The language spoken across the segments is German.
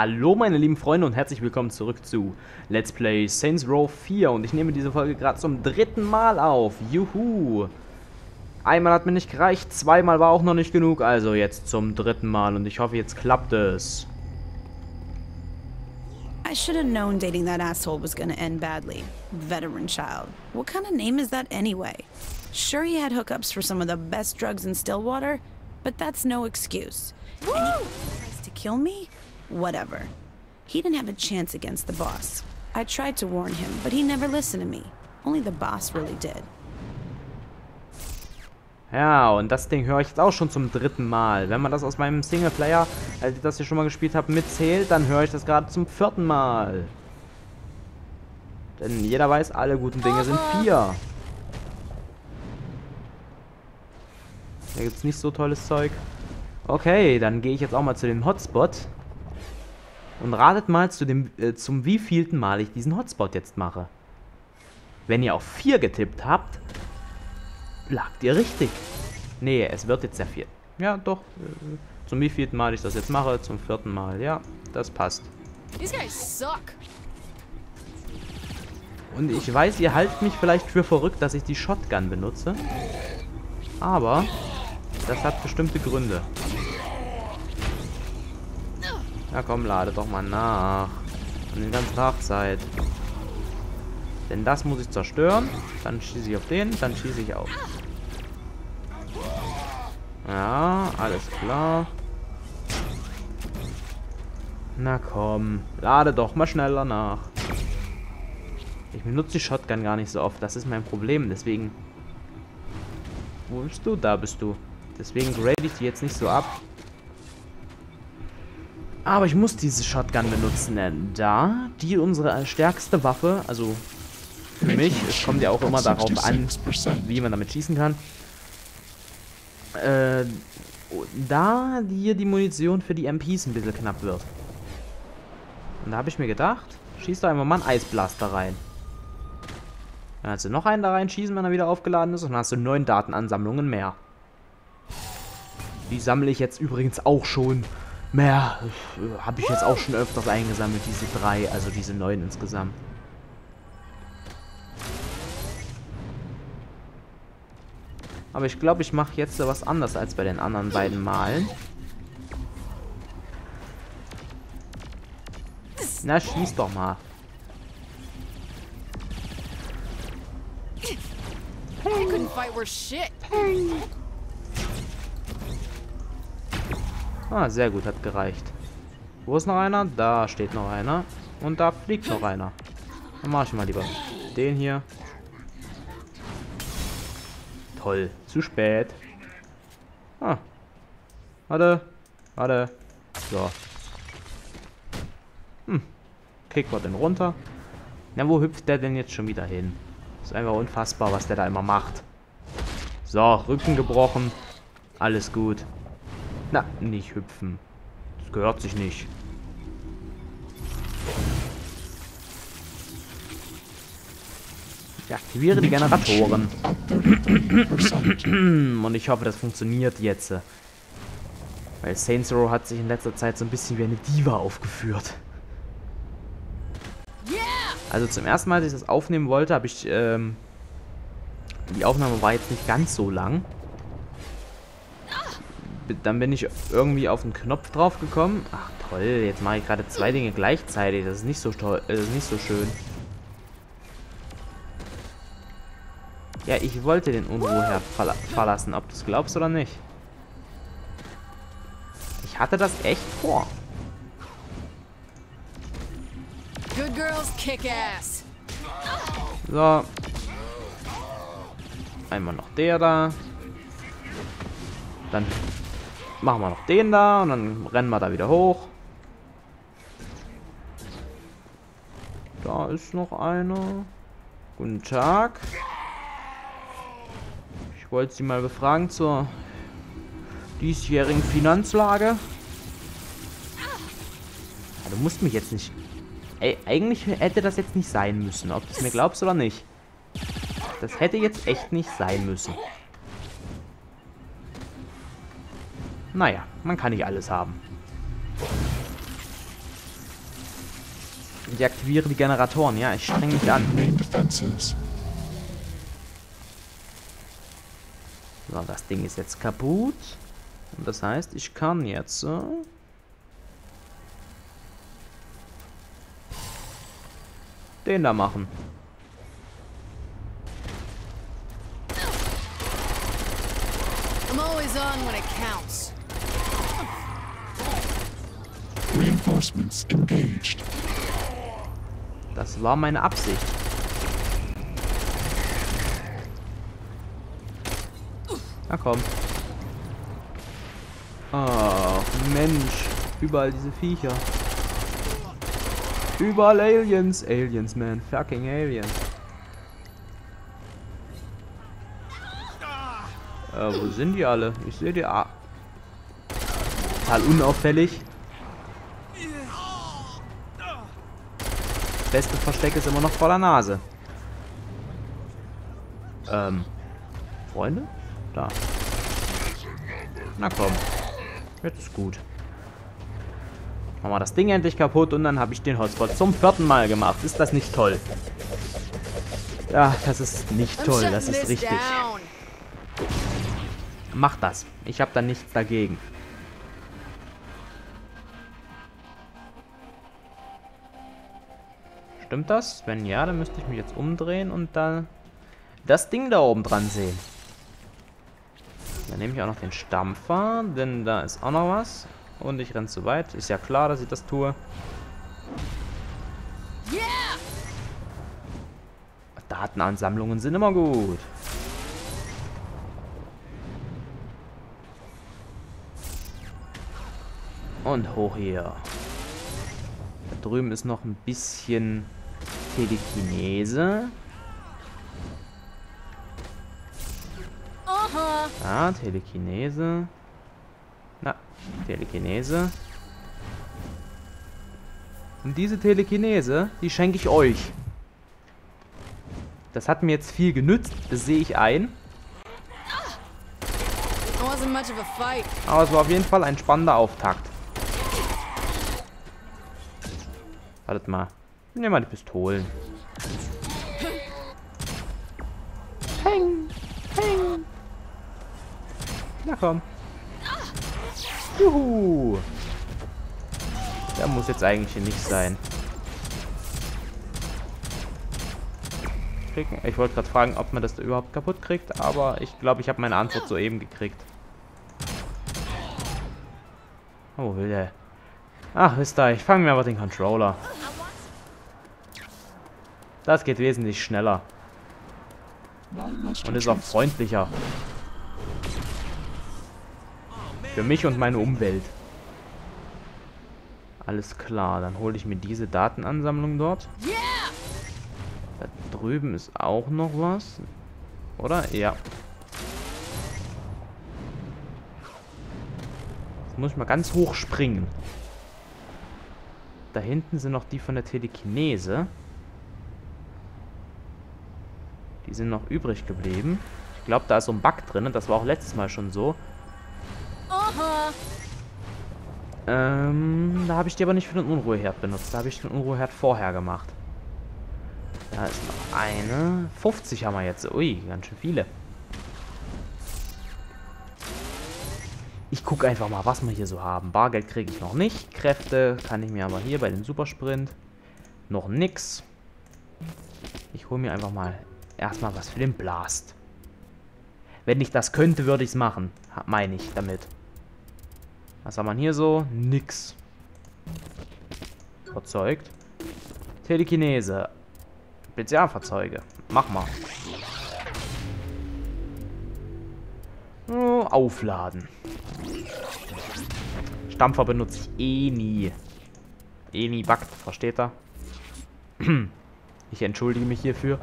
Hallo meine lieben Freunde und herzlich willkommen zurück zu Let's Play Saints Row 4 und ich nehme diese Folge gerade zum dritten Mal auf. Juhu! Einmal hat mir nicht gereicht, zweimal war auch noch nicht genug, also jetzt zum dritten Mal und ich hoffe, jetzt klappt es. I should have known dating that asshole was gonna end badly. Veteran child. What kind of name is that anyway? Sure he had hookups for some of the best drugs in Stillwater, but that's no excuse. Woo! And he tries to kill me? Whatever. He didn't have a chance against the boss. I tried to warn him, but he never listened to me. Only the boss really did. Ja, und das Ding höre ich jetzt auch schon zum dritten Mal. Wenn man das aus meinem Singleplayer, also das ich schon mal gespielt habe, mitzählt, dann höre ich das gerade zum vierten Mal. Denn jeder weiß, alle guten Dinge sind vier. Da gibt es nicht so tolles Zeug. Okay, dann gehe ich jetzt auch mal zu dem Hotspot. Und ratet mal zum wievielten Mal ich diesen Hotspot jetzt mache. Wenn ihr auf 4 getippt habt, lagt ihr richtig. Nee, es wird jetzt der 4. Ja, doch. Zum wievielten Mal ich das jetzt mache, zum 4. Mal. Ja, das passt. Und ich weiß, ihr haltet mich vielleicht für verrückt, dass ich die Shotgun benutze. Aber das hat bestimmte Gründe. Na komm, lade doch mal nach. An den ganzen Tag Zeit. Denn das muss ich zerstören. Dann schieße ich auf den, dann schieße ich auf. Ja, alles klar. Na komm, lade doch mal schneller nach. Ich benutze die Shotgun gar nicht so oft. Das ist mein Problem, deswegen... Wo bist du? Da bist du. Deswegen grade ich die jetzt nicht so ab. Aber ich muss diese Shotgun benutzen, denn da die unsere stärkste Waffe, also für mich, es kommt ja auch immer darauf an, wie man damit schießen kann, da hier die Munition für die MPs ein bisschen knapp wird. Und da habe ich mir gedacht, schieß doch einfach mal einen Eisblaster rein. Dann kannst du noch einen da reinschießen, wenn er wieder aufgeladen ist, und dann hast du 9 Datenansammlungen mehr. Die sammle ich jetzt übrigens auch schon. Mehr habe ich jetzt auch schon öfters eingesammelt, diese 3, also diese 9 insgesamt. Aber ich glaube, ich mache jetzt was anders als bei den anderen beiden Malen. Na, schieß doch mal. Ah, sehr gut, hat gereicht. Wo ist noch einer? Da steht noch einer. Und da fliegt noch einer. Dann mach ich mal lieber den hier. Toll, zu spät. Ah. Warte, warte. So. Hm. Kick mal den runter. Na, wo hüpft der denn jetzt schon wieder hin? Ist einfach unfassbar, was der da immer macht. So, Rücken gebrochen. Alles gut. Na, nicht hüpfen. Das gehört sich nicht. Ich aktiviere die Generatoren. Und ich hoffe, das funktioniert jetzt. Weil Saints Row hat sich in letzter Zeit so ein bisschen wie eine Diva aufgeführt. Also zum ersten Mal, als ich das aufnehmen wollte, habe ich... die Aufnahme war jetzt nicht ganz so lang. Dann bin ich irgendwie auf den Knopf drauf gekommen. Ach toll, jetzt mache ich gerade 2 Dinge gleichzeitig. Das ist nicht so toll, das ist nicht so schön. Ja, ich wollte den Unruheherd verlassen, ob du es glaubst oder nicht. Ich hatte das echt vor. Good girls kick ass. So. Einmal noch der da. Dann machen wir noch den da und dann rennen wir da wieder hoch. Da ist noch einer. Guten Tag. Ich wollte Sie mal befragen zur diesjährigen Finanzlage. Ja, du musst mich jetzt nicht... Ey, eigentlich hätte das jetzt nicht sein müssen, ob du es mir glaubst oder nicht. Das hätte jetzt echt nicht sein müssen. Naja, man kann nicht alles haben. Deaktiviere die Generatoren. Ja, ich streng mich an. So, das Ding ist jetzt kaputt. Und das heißt, ich kann jetzt... den da machen. I'm always on when it counts. Reinforcements engaged. Das war meine Absicht. Na komm. Ach Mensch, überall diese Viecher. Überall Aliens. Aliens, man. Fucking Aliens. Wo sind die alle? Ich sehe die... Total unauffällig. Das beste Versteck ist immer noch voller Nase. Freunde? Da. Na komm. Jetzt ist gut. Machen wir das Ding endlich kaputt und dann habe ich den Hotspot zum 4. Mal gemacht. Ist das nicht toll? Ja, das ist nicht toll. Das ist richtig. Mach das. Ich habe da nichts dagegen. Stimmt das? Wenn ja, dann müsste ich mich jetzt umdrehen und dann das Ding da oben dran sehen. Dann nehme ich auch noch den Stampfer, denn da ist auch noch was. Und ich renne zu weit. Ist ja klar, dass ich das tue. Yeah! Datenansammlungen sind immer gut. Und hoch hier. Da drüben ist noch ein bisschen Telekinese. Ah, Telekinese. Na, Telekinese. Und diese Telekinese, die schenke ich euch. Das hat mir jetzt viel genützt, das sehe ich ein. Aber es war auf jeden Fall ein spannender Auftakt. Wartet mal. Ich nehme mal die Pistolen. Peng! Peng! Na komm. Juhu! Der muss jetzt eigentlich hier nicht sein. Ich wollte gerade fragen, ob man das da überhaupt kaputt kriegt, aber ich glaube, ich habe meine Antwort soeben gekriegt. Oh, wo will der? Ach, wisst ihr, ich fange mir aber den Controller. Das geht wesentlich schneller. Und ist auch freundlicher. Für mich und meine Umwelt. Alles klar, dann hole ich mir diese Datenansammlung dort. Da drüben ist auch noch was. Oder? Ja. Jetzt muss ich mal ganz hoch springen. Da hinten sind noch die von der Telekinese. Die sind noch übrig geblieben. Ich glaube, da ist so ein Bug drin. Das war auch letztes Mal schon so. Da habe ich die aber nicht für den Unruheherd benutzt. Da habe ich den Unruheherd vorher gemacht. Da ist noch eine. 50 haben wir jetzt. Ui, ganz schön viele. Ich gucke einfach mal, was wir hier so haben. Bargeld kriege ich noch nicht. Kräfte kann ich mir aber hier bei dem Supersprint noch nix. Ich hole mir einfach mal erstmal was für den Blast. Wenn ich das könnte, würde ich es machen. Meine ich damit. Was haben wir hier so? Nix. Verzeugt. Telekinese. Spezialfahrzeuge. Mach mal. Oh, aufladen. Stampfer benutze ich eh nie. Eh nie backt, versteht er? Ich entschuldige mich hierfür.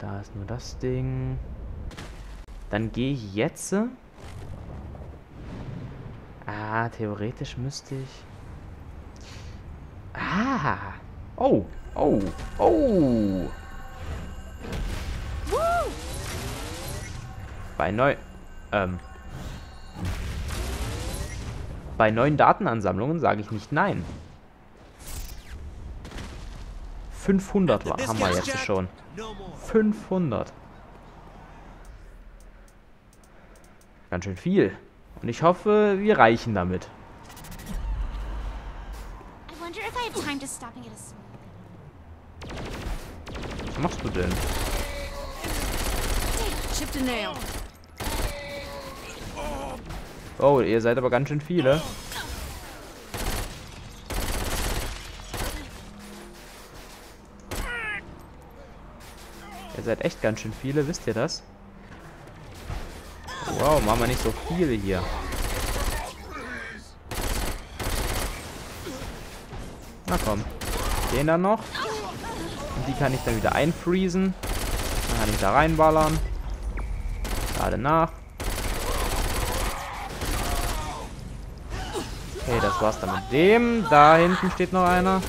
Da ist nur das Ding. Dann gehe ich jetzt. Ah, theoretisch müsste ich... Ah! Oh! Oh! Oh! Bei neu... Bei neuen Datenansammlungen sage ich nicht nein. 500 haben wir jetzt schon. 500. Ganz schön viel. Und ich hoffe, wir reichen damit. Was machst du denn? Oh, ihr seid aber ganz schön viele. Ihr seid echt ganz schön viele, wisst ihr das? Wow, machen wir nicht so viele hier. Na komm. Den dann noch. Und die kann ich dann wieder einfreezen. Dann kann ich da reinballern. Gerade nach. Okay, das war's dann mit dem. Da hinten steht noch einer.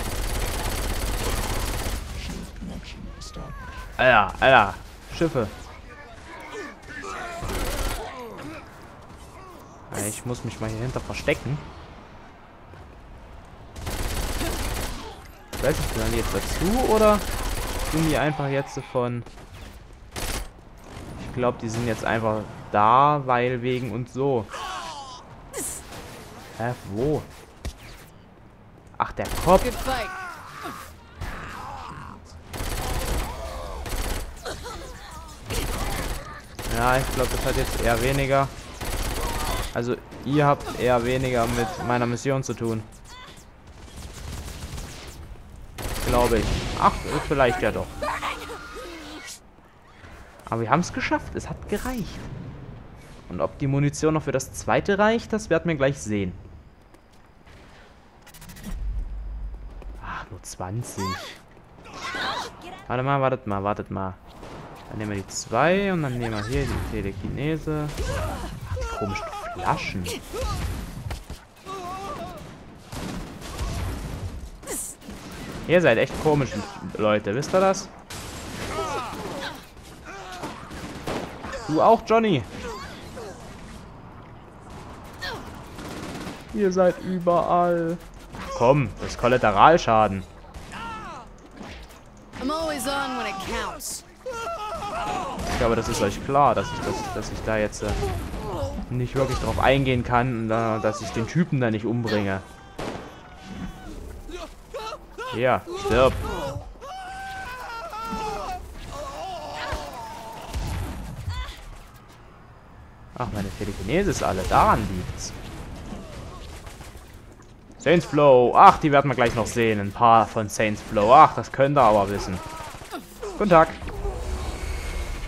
Alter, Alter. Schiffe. Ich muss mich mal hier hinter verstecken. Ich weiß nicht, gehören die jetzt dazu oder sind die einfach jetzt von... Ich glaube, die sind jetzt einfach da, weil wegen und so. Hä, wo? Ach, der Kopf. Ja, ich glaube, das hat jetzt eher weniger... Also, ihr habt eher weniger mit meiner Mission zu tun. Glaube ich. Ach, vielleicht ja doch. Aber wir haben es geschafft. Es hat gereicht. Und ob die Munition noch für das zweite reicht, das werden wir gleich sehen. Ach, nur 20. Warte mal, wartet mal, wartet mal. Dann nehmen wir die 2 und dann nehmen wir hier die Telekinese. Ach, die komischen Flaschen. Ihr seid echt komisch, Leute. Wisst ihr das? Du auch, Johnny. Ihr seid überall. Ach komm, das ist Kollateralschaden. Ich glaube, das ist euch klar, dass ich da jetzt... nicht wirklich drauf eingehen kann und dass ich den Typen da nicht umbringe. Ja, stirb. Ach, meine Telekinese ist alle. Daran liegt's. Saints Flow. Ach, die werden wir gleich noch sehen. Ein paar von Saints Flow. Ach, das könnt ihr aber wissen. Guten Tag.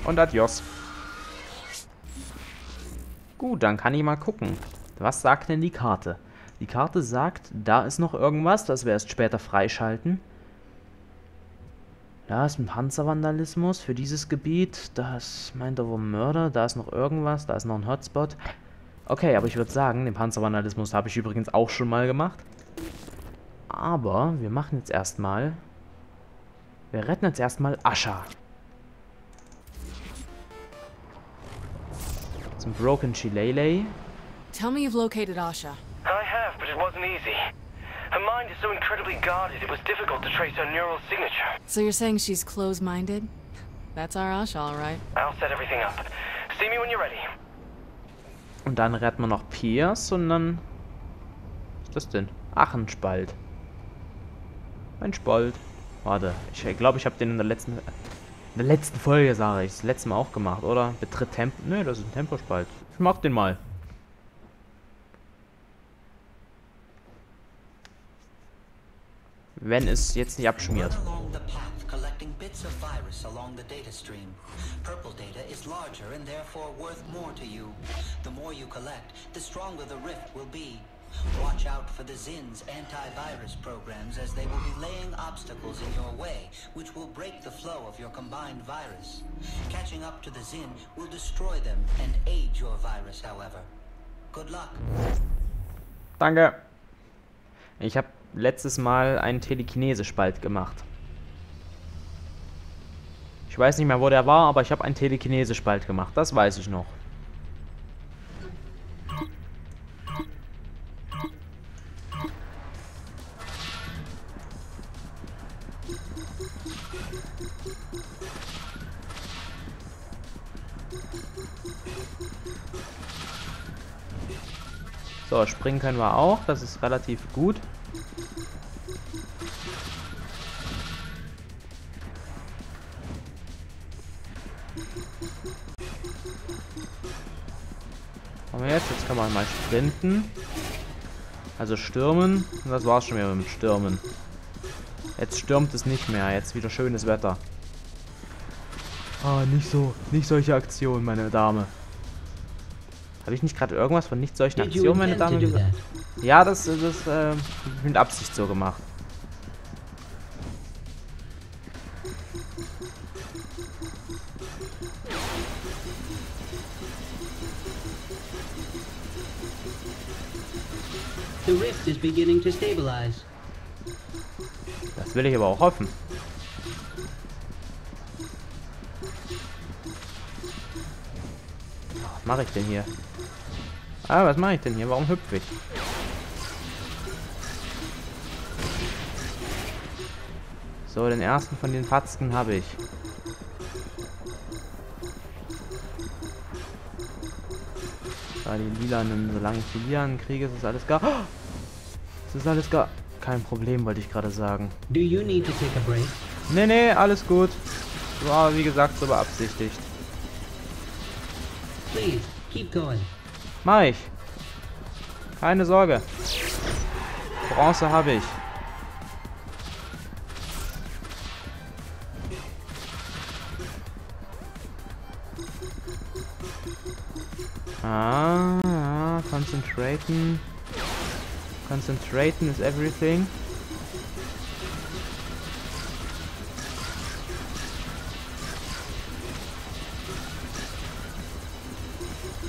Und adios. Gut, dann kann ich mal gucken. Was sagt denn die Karte? Die Karte sagt, da ist noch irgendwas, das wir erst später freischalten. Da ist ein Panzervandalismus für dieses Gebiet. Da ist Mörder. Da ist noch irgendwas. Da ist noch ein Hotspot. Okay, aber ich würde sagen, den Panzervandalismus habe ich übrigens auch schon mal gemacht. Aber wir machen jetzt erstmal... Wir retten jetzt erstmal Ascha. Broken Shillelagh. Tell me you've located Asha. I have, but it wasn't easy. Her mind is so incredibly guarded, it was difficult to trace her neural signature. So you're saying she's close-minded? That's our Asha, all right. I'll set everything up. See me when you're ready. Und dann retten wir noch Pierce und dann... Was ist das denn? Ach, ein Spalt. Ein Spalt. Warte, ich glaube, ich habe den in der letzten... In der letzten Folge, sage ich. Das letzte Mal auch gemacht, oder? Betritt Tempo. Nö, das ist ein Tempospalt. Ich mach den mal. Wenn es jetzt nicht abschmiert. Watch out for the Zinn's antivirus programs as they will be laying obstacles in your way, which will break the flow of your combined virus. Catching up to the Zinn will destroy them and aid your virus, however. Good luck. Danke. Ich habe letztes Mal einen Telekinese-Spalt gemacht. Ich weiß nicht mehr, wo der war, aber ich habe einen Telekinese-Spalt gemacht. Das weiß ich noch. So, springen können wir auch. Das ist relativ gut. Haben wir jetzt? Jetzt kann man mal sprinten. Also stürmen. Und das war's schon wieder mit dem Stürmen. Jetzt stürmt es nicht mehr. Jetzt wieder schönes Wetter. Ah, nicht so. Nicht solche Aktionen, meine Dame. Habe ich nicht gerade irgendwas von nicht solchen Aktionen, meine Damen und Herren? Ja, das mit Absicht so gemacht. The rift is beginning to stabilize. Das will ich aber auch hoffen. Was mache ich denn hier? Ah, was mache ich denn hier? Warum hüpfe ich? So, den ersten von den Fatzken habe ich. Da die lilanen, solange ich die lilanen kriege, ist das alles gar... Oh! Das ist alles gar... Kein Problem, wollte ich gerade sagen. Do you need to take a break? Nee, nee, alles gut. War, wie gesagt, so beabsichtigt. Please, keep going. Mach ich. Keine Sorge. Bronze habe ich. Ah, concentraten. Concentraten is everything.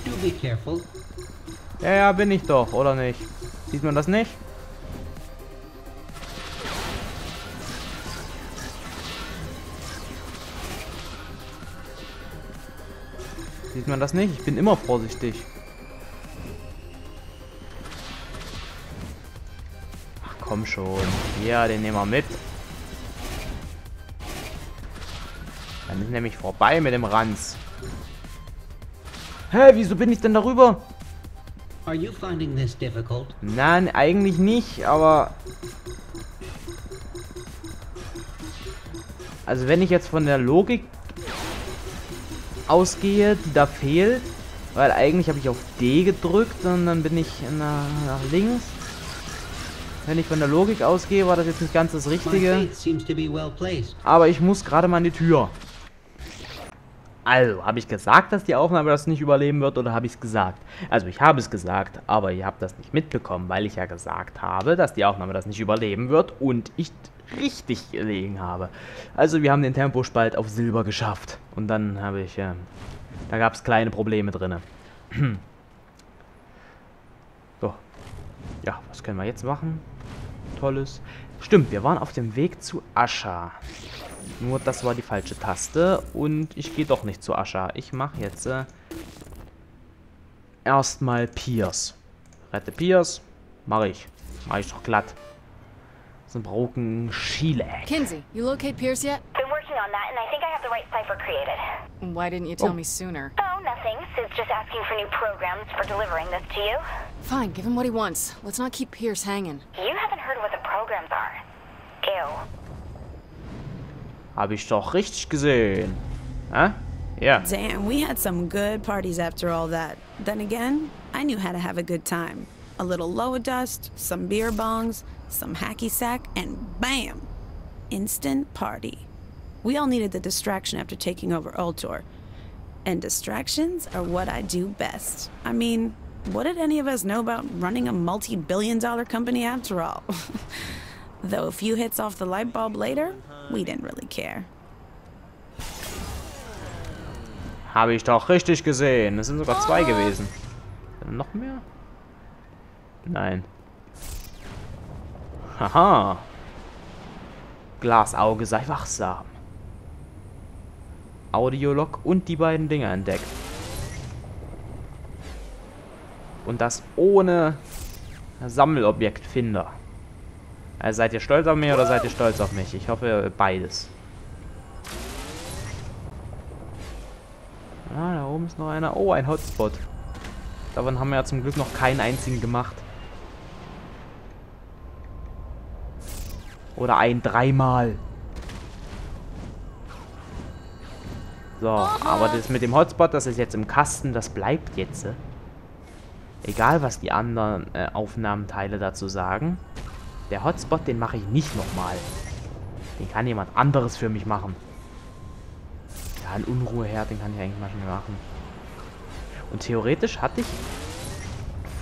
Do be careful. Ja, ja, bin ich doch, oder nicht? Sieht man das nicht? Sieht man das nicht? Ich bin immer vorsichtig. Ach komm schon. Ja, den nehmen wir mit. Dann ist nämlich vorbei mit dem Ranz. Hä, wieso bin ich denn darüber? Are you finding this difficult? Nein, eigentlich nicht, aber... Also wenn ich jetzt von der Logik ausgehe, die da fehlt, weil eigentlich habe ich auf D gedrückt und dann bin ich nach links. Wenn ich von der Logik ausgehe, war das jetzt nicht ganz das Richtige. Aber ich muss gerade mal an die Tür. Also, habe ich gesagt, dass die Aufnahme das nicht überleben wird, oder habe ich es gesagt? Also, ich habe es gesagt, aber ihr habt das nicht mitbekommen, weil ich ja gesagt habe, dass die Aufnahme das nicht überleben wird und ich richtig gelegen habe. Also, wir haben den Tempospalt auf Silber geschafft. Und dann habe ich, da gab es kleine Probleme drin. So. Ja, was können wir jetzt machen? Tolles. Stimmt, wir waren auf dem Weg zu Ascha. Nur das war die falsche Taste und ich gehe doch nicht zu Ascha. Ich mache jetzt erstmal Pierce. Rette Pierce, mache ich. Mache ich doch glatt. Das ist ein broken Schieleck. Kinsey, you locate Pierce yet? Been working on that and I think I have the right cipher created. Why didn't you tell me sooner? Oh, nothing. Sid's just asking for new programs for delivering this to you. Fine, give him what he wants. Let's not keep Pierce hanging. You haven't heard what the programs are. Ew. Habe ich doch richtig gesehen. Huh? Yeah. Damn, we had some good parties after all that. Then again, I knew how to have a good time. A little low dust, some beer bongs, some hacky sack, and bam! Instant party. We all needed the distraction after taking over Ultor. And distractions are what I do best. I mean, what did any of us know about running a multi-billion-dollar company after all? Though a few hits off the light bulb later, we didn't really care. Habe ich doch richtig gesehen. Es sind sogar zwei gewesen. Noch mehr? Nein. Haha. Glasauge sei wachsam. Audiolog und die beiden Dinger entdeckt. Und das ohne Sammelobjektfinder. Also seid ihr stolz auf mich oder seid ihr stolz auf mich? Ich hoffe beides. Ah, da oben ist noch einer. Oh, ein Hotspot. Davon haben wir ja zum Glück noch keinen einzigen gemacht. Oder ein dreimal. So, aber das mit dem Hotspot, das ist jetzt im Kasten, das bleibt jetzt. Egal, was die anderen Aufnahmenteile dazu sagen. Der Hotspot, den mache ich nicht nochmal. Den kann jemand anderes für mich machen. Ja, ein Unruheherd, den kann ich eigentlich mal schon machen. Und theoretisch hatte ich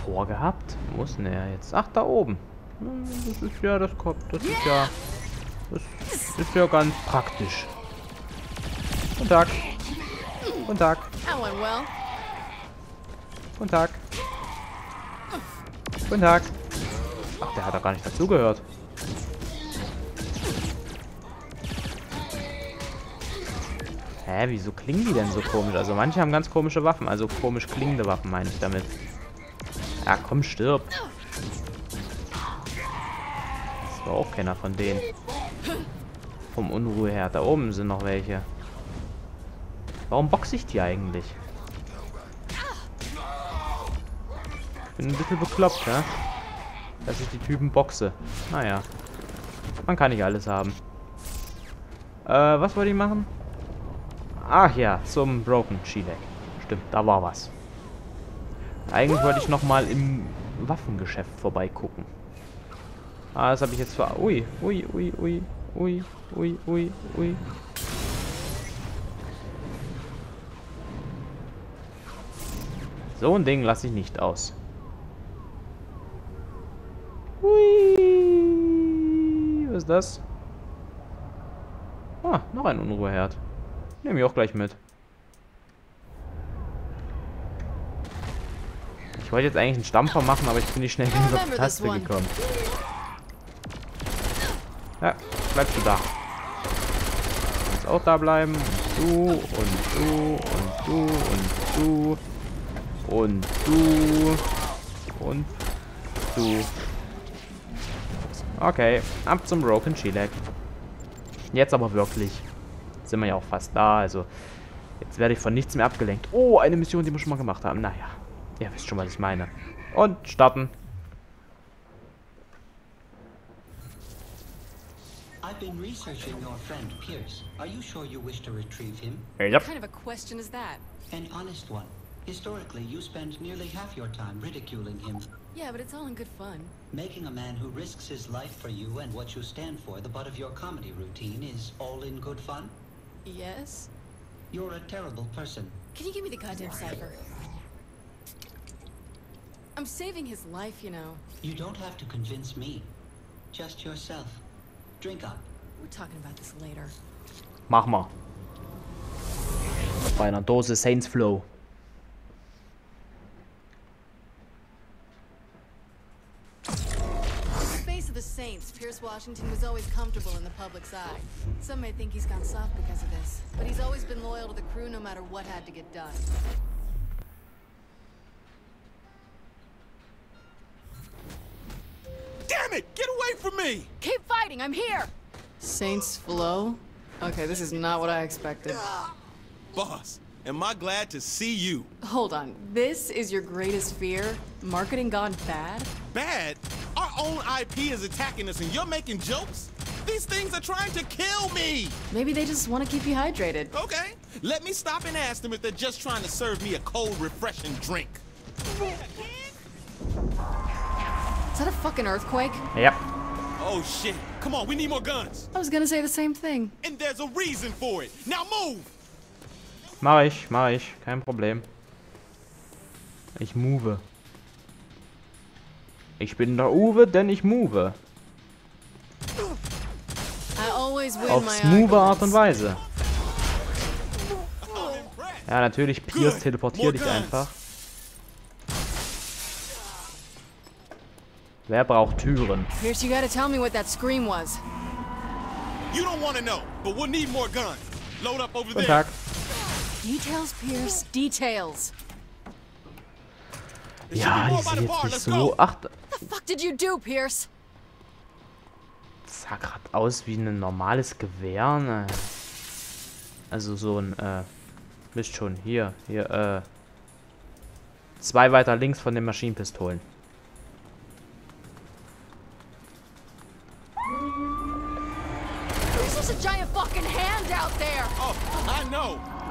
vorgehabt, wo ist denn er jetzt? Ach, da oben. Das ist ja, das kommt, das ist ja ganz praktisch. Guten Tag. Guten Tag. Guten Tag. Guten Tag. Ach, der hat doch gar nicht dazugehört. Hä, wieso klingen die denn so komisch? Also manche haben ganz komische Waffen. Also komisch klingende Waffen, meine ich damit. Ja, komm, stirb. Das war auch keiner von denen. Vom Unruheherd. Da oben sind noch welche. Warum boxe ich die eigentlich? Ich bin ein bisschen bekloppt, ja? Dass ich die Typen boxe. Naja. Man kann nicht alles haben. Was wollte ich machen? Ach ja, zum Broken She-Leg. Stimmt, da war was. Eigentlich wollte ich nochmal im Waffengeschäft vorbeigucken. Ah, das habe ich jetzt ver... Ui, ui, ui, ui, ui, ui, ui, ui. So ein Ding lasse ich nicht aus. Ui. Was ist das? Ah, noch ein Unruheherd. Nehme ich auch gleich mit. Ich wollte jetzt eigentlich einen Stampfer machen, aber ich bin nicht schnell genug auf die Taste gekommen. Ja, bleibst du da. Du kannst auch da bleiben. Du und du und du und du und du und du. Okay, ab zum Broken She-Leg. Jetzt aber wirklich. Sind wir ja auch fast da, also jetzt werde ich von nichts mehr abgelenkt. Oh, eine Mission, die wir schon mal gemacht haben. Naja, ihr wisst schon, was ich meine. Und starten. I've been researching your friend Pierce. Are you sure you wish to retrieve him? What kind of a question is that? An honest one. Historically, you spend nearly half your time ridiculing him. Yeah, but it's all in good fun. Making a man who risks his life for you and what you stand for the butt of your comedy routine is all in good fun? Yes? You're a terrible person. Can you give me the goddamn cipher? I'm saving his life, you know. You don't have to convince me. Just yourself. Drink up. We're talking about this later. Mach mal. Bei einer Dose Saints Flow. Pierce Washington was always comfortable in the public's eye. Some may think he's gone soft because of this, but he's always been loyal to the crew no matter what had to get done. Damn it! Get away from me! Keep fighting, I'm here! Saints Flow? Okay, this is not what I expected. Boss, am I glad to see you? Hold on, this is your greatest fear? Marketing gone bad? Bad? Our own IP is attacking us and you're making jokes? These things are trying to kill me! Maybe they just want to keep you hydrated. Okay, let me stop and ask them if they're just trying to serve me a cold, refreshing drink. Is that a fucking earthquake? Yep. Oh shit, come on, we need more guns. I was gonna say the same thing. And there's a reason for it. Now move! Mach ich, kein Problem. Ich move. Ich bin der Uwe, denn ich move. Auf smoothe Art und Weise. Ja, natürlich, Pierce, teleportier dich einfach. Wer braucht Türen? Pierce, you gotta tell me what that scream was. You don't wanna know, but we'll need more guns. Load up over there. Guten Tag. Details, Pierce, Details. Ja, die sind jetzt nicht so... Ach, das sah gerade aus wie ein normales Gewehr, ne? Also so ein, wisst schon, hier, 2 weiter links von den Maschinenpistolen.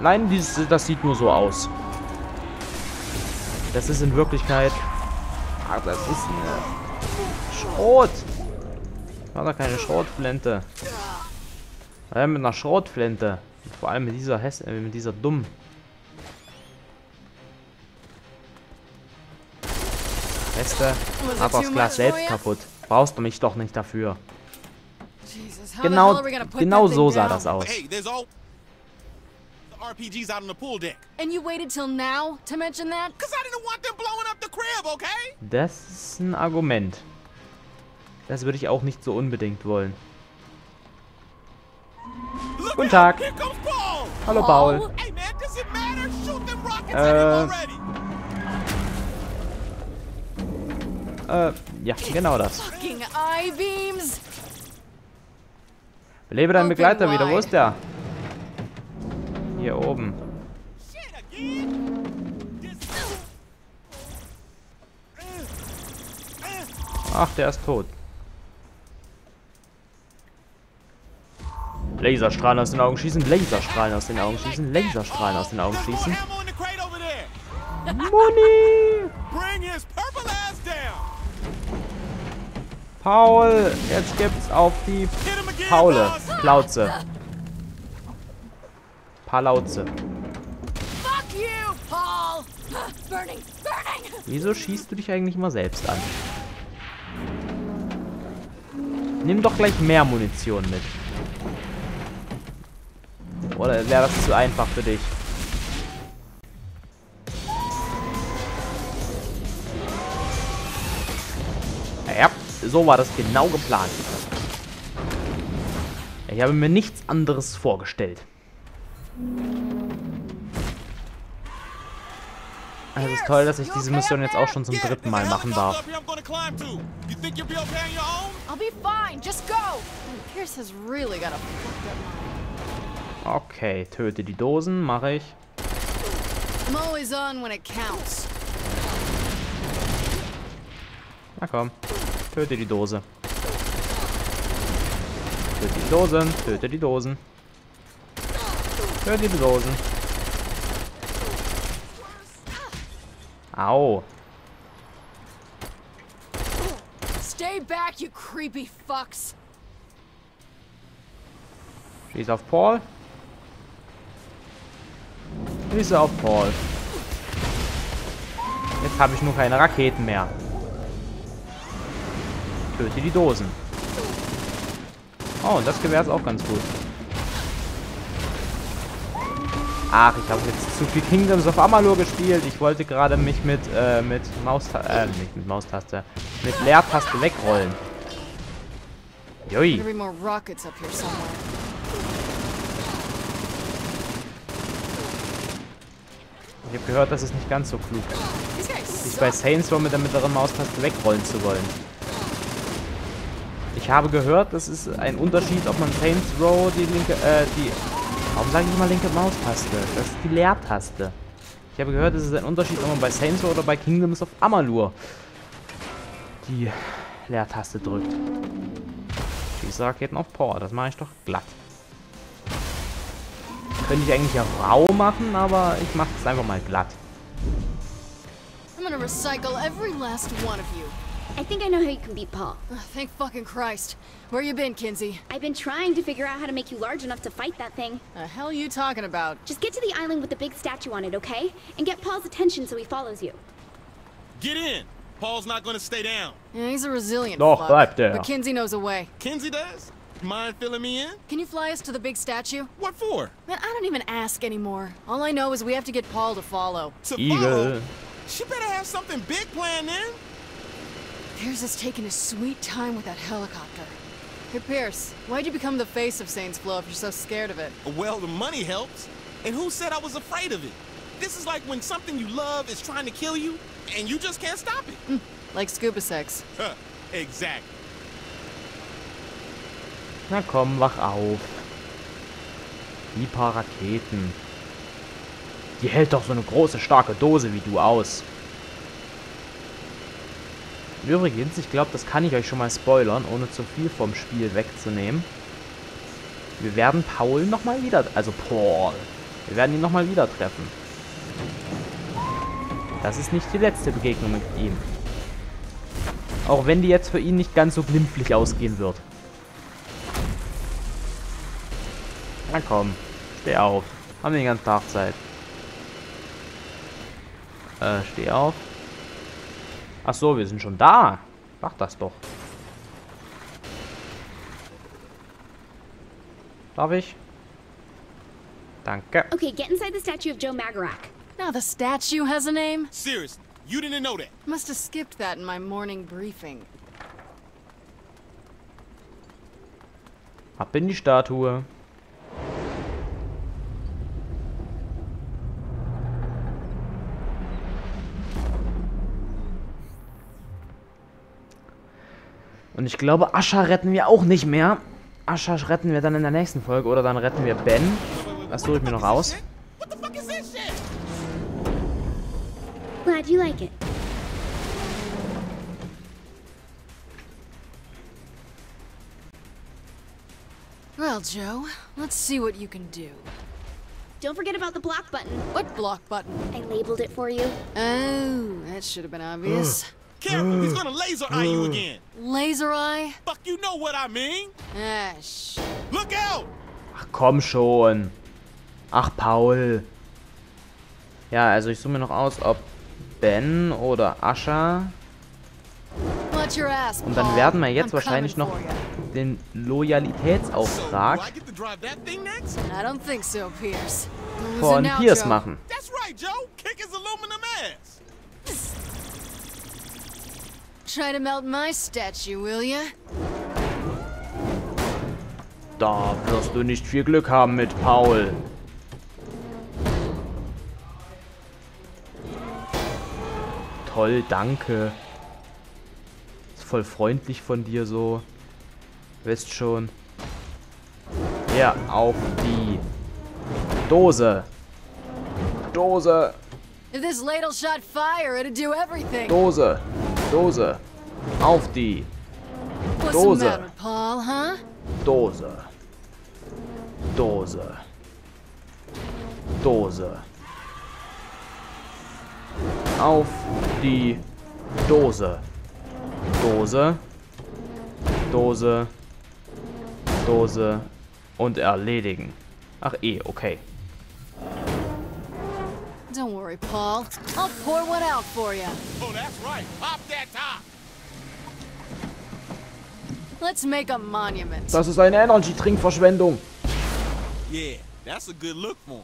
Nein, das sieht nur so aus. Das ist in Wirklichkeit... Ah, das ist eine Schrot. Ich mache da keine Schrotflinte. Mit einer Schrotflinte. Und vor allem mit dieser dummen. Beste. Aber das Glas selbst kaputt. Brauchst du mich doch nicht dafür. Genau so sah das aus. RPGs out on the pool deck. And you waited till now to mention that? Because I didn't want them blowing up the crib, okay? Das ist ein Argument. Das würde ich auch nicht so unbedingt wollen. Guten Tag. Hallo, Paul. Hey, man, does it matter? Shoot them rockets at him already. Ja, genau das. Fucking I-Beams. Belebe deinen Begleiter wieder. Wo ist der? Hier oben. Ach, der ist tot. Laserstrahlen aus den Augen schießen, Laserstrahlen aus den Augen schießen, Laserstrahlen aus den Augen schießen. Money! Paul, jetzt gibt's auf die Paule. Plauze. Palauze. Wieso schießt du dich eigentlich immer selbst an? Nimm doch gleich mehr Munition mit. Oder wäre das zu einfach für dich? Ja, so war das genau geplant. Ich habe mir nichts anderes vorgestellt. Also es ist toll, dass ich diese Mission jetzt auch schon zum 3. Mal machen darf. Okay, töte die Dosen, mache ich. Na komm, töte die Dose. Töte die Dosen, töte die Dosen. Töte die Dosen. Au. Stay back, you creepy fucks. Schieß auf Paul. Schieß auf Paul. Jetzt habe ich nur keine Raketen mehr. Töte die Dosen. Oh, und das Gewehr ist auch ganz gut. Ach, ich habe jetzt zu viel Kingdoms of Amalur gespielt. Ich wollte gerade mich mit Maustaste, nicht mit Maustaste, mit Leertaste wegrollen. Jui. Ich habe gehört, das ist nicht ganz so klug, sich bei Saints Row mit der mittleren Maustaste wegrollen zu wollen. Ich habe gehört, das ist ein Unterschied, ob man Saints Row die linke, Warum sage ich mal linke Maustaste? Das ist die Leertaste. Ich habe gehört, es ist ein Unterschied, ob man bei Saints Row oder bei Kingdoms of Amalur die Leertaste drückt. Diese Raketen auf Power, das mache ich doch glatt. Könnte ich eigentlich ja rau machen, aber ich mache es einfach mal glatt. I'm gonna recycle every last one of you. I think I know how you can beat Paul. Thank fucking Christ. Where you been, Kinsey? I've been trying to figure out how to make you large enough to fight that thing. The hell are you talking about? Just get to the island with the big statue on it, okay? And get Paul's attention so he follows you. Get in! Paul's not gonna stay down. Yeah, he's a resilient fuck. Bleib der. But Kinsey knows a way. Kinsey does? Mind filling me in? Can you fly us to the big statue? What for? Man, I don't even ask anymore. All I know is we have to get Paul to follow. To follow? She better have something big planned then. Pierce has taken his sweet time with that helicopter. Hey Pierce, why'd you become the face of Saints Row if you're so scared of it? Well, the money helps. And who said I was afraid of it? This is like when something you love is trying to kill you, and you just can't stop it. Like scuba sex. Exactly. Na komm, wach auf. Die paar Raketen. Die hält doch so eine große, starke Dose wie du aus. Und übrigens, ich glaube, das kann ich euch schon mal spoilern, ohne zu viel vom Spiel wegzunehmen. Wir werden Paul nochmal wieder... Also Paul. Wir werden ihn nochmal wieder treffen. Das ist nicht die letzte Begegnung mit ihm. Auch wenn die jetzt für ihn nicht ganz so glimpflich ausgehen wird. Na komm, steh auf. Haben wir den ganzen Tag Zeit. Steh auf. Ach so, wir sind schon da. Mach das doch. Darf ich? Danke. Okay, get inside the statue of Joe Magarac. Now the statue has a name? Seriously, you didn't know that. Must have skipped that in my morning briefing. Ab in die Statue. Und ich glaube, Ascha retten wir auch nicht mehr. Ascha retten wir dann in der nächsten Folge. Oder dann retten wir Ben. Das suche ich mir noch aus. Glad you like it. Well, Joe, let's see what you can do. Don't forget about the block button. What block button? I labeled it for you. Oh, that should have been obvious. Careful, he's gonna laser eye you again. Laser eye? Fuck, you know what I mean. Ah, shit. Look out! Ach komm schon. Ach, Paul. Ja, also ich suche mir noch aus, ob Ben oder Ascha. Und dann werden wir jetzt wahrscheinlich noch den Loyalitätsauftrag von Pierce machen. Da wirst du nicht viel Glück haben mit Paul. Toll, danke. Ist voll freundlich von dir so. Wisst schon. Ja, auf die Dose. Dose. Dose. Dose. Auf die Dose. Dose. Dose. Dose. Auf die Dose. Dose. Dose. Dose. Und erledigen. Ach okay. Don't worry, Paul. I'll pour one out for you. Oh, that's right. Pop that top. Let's make a monument. Das ist eine Energy-Trinkverschwendung. Yeah, that's a good look for him.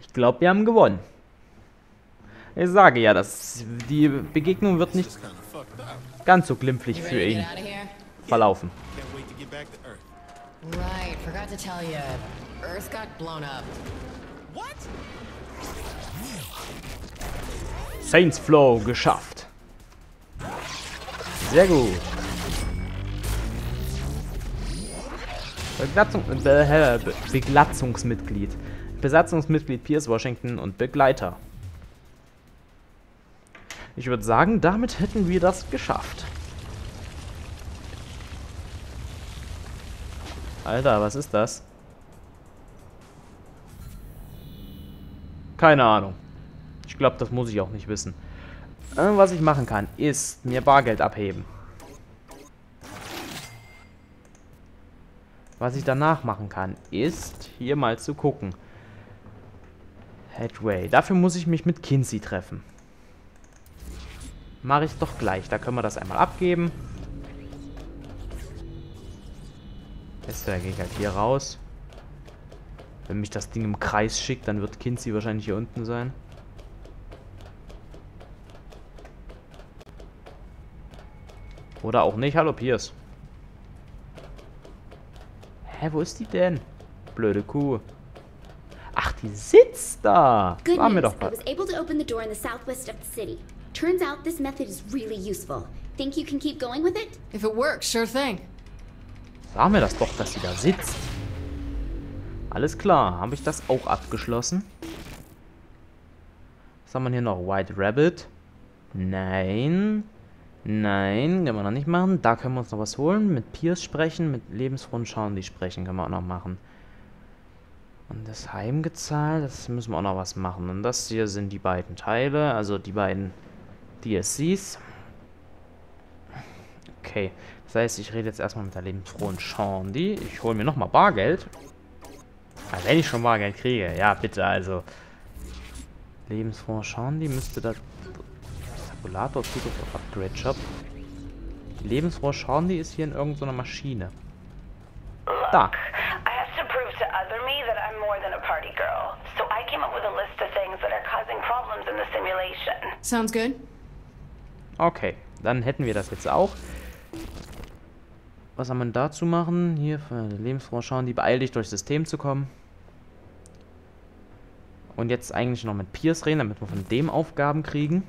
Ich glaube, wir haben gewonnen. Ich sage ja, dass die Begegnung wird nicht ganz so glimpflich für ihn verlaufen. Right, forgot to tell you. Earth got blown up. What? Saints Flow geschafft. Sehr gut. Besatzungsmitglied Pierce Washington und Begleiter. Ich würde sagen, damit hätten wir das geschafft. Alter, was ist das? Keine Ahnung. Ich glaube, das muss ich auch nicht wissen. Was ich machen kann, ist mir Bargeld abheben. Was ich danach machen kann, ist hier mal zu gucken. Headway. Dafür muss ich mich mit Kinsey treffen. Mache ich doch gleich. Da können wir das einmal abgeben. Da gehe ich halt hier raus. Wenn mich das Ding im Kreis schickt, dann wird Kinsey wahrscheinlich hier unten sein. Oder auch nicht. Hallo, Pierce. Hä, wo ist die denn? Blöde Kuh. Ach, die sitzt da. War mir doch was. Turns out this method is really useful. Think you can keep going with it? If it works, sure thing. Sag mir das doch, dass sie da sitzt. Alles klar, habe ich das auch abgeschlossen? Was haben wir hier noch? White Rabbit? Nein. Nein, können wir noch nicht machen. Da können wir uns noch was holen. Mit Pierce sprechen, mit lebensfrohen Schauen, die sprechen, können wir auch noch machen. Und das Heimgezahlt, das müssen wir auch noch was machen. Und das hier sind die beiden Teile, also die beiden DLCs. Okay, das heißt, ich rede jetzt erstmal mit der lebensfrohen Shandy. Ich hole mir nochmal Bargeld. Aber wenn ich schon Bargeld kriege, ja bitte, also. Lebensfrohe Shandy müsste das... Tabulator, Zugriff auf Upgrade Shop. Die lebensfrohe Shandy ist hier in irgendeiner Maschine. Da. Sounds good. Okay, dann hätten wir das jetzt auch. Was haben wir denn dazu machen? Hier für lebensfrohe Schauen, die beeil dich durchs System zu kommen. Und jetzt eigentlich noch mit Pierce reden, damit wir von dem Aufgaben kriegen.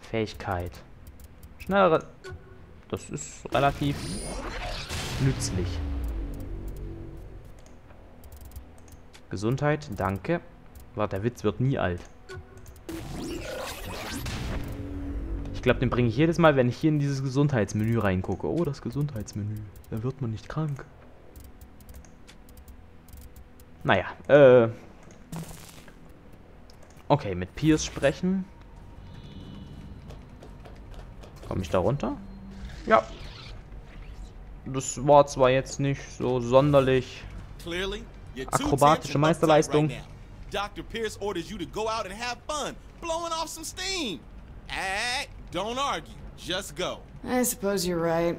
Fähigkeit. Schnellere. Das ist relativ nützlich. Gesundheit, danke. Warte, der Witz wird nie alt. Ich glaube, den bringe ich jedes Mal, wenn ich hier in dieses Gesundheitsmenü reingucke. Oh, das Gesundheitsmenü. Da wird man nicht krank. Naja, okay, mit Pierce sprechen. Komme ich da runter? Ja. Das war zwar jetzt nicht so sonderlich akrobatische Meisterleistung. Dr. Pierce orders you to go out and have fun, blowing off some steam. Don't argue, just go. I suppose you're right.